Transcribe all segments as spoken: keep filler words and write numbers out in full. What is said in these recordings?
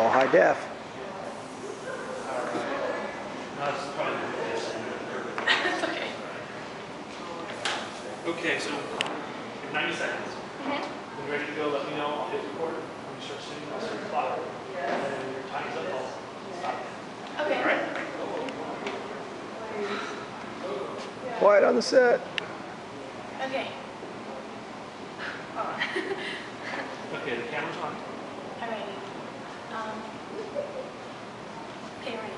all high def. Okay. Okay, so ninety seconds. Mm-hmm. When you're ready to go, let me know. I'll hit record. When you start sitting, I'll start the clock. And then your time's up, I'll stop. Okay. All right. Quiet on the set. Okay. Oh. Okay, the camera's on. All right. Um, okay, ready.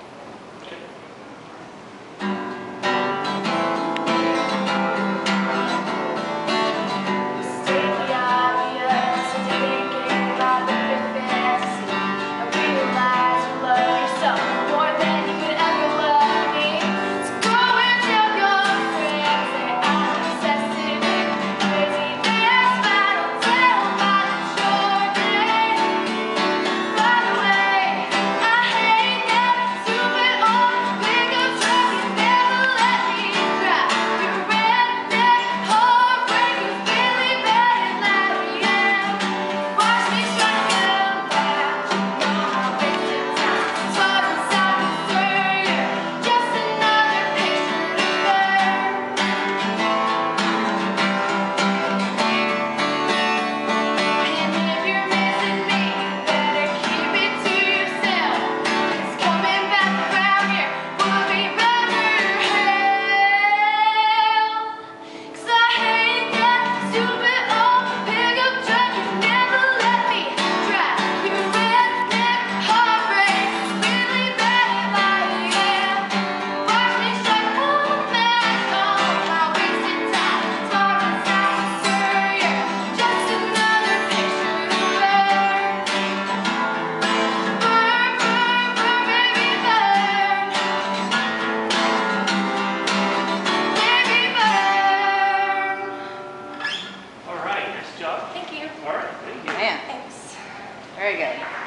Thank you. All right, thank you. Man, thanks. Very good.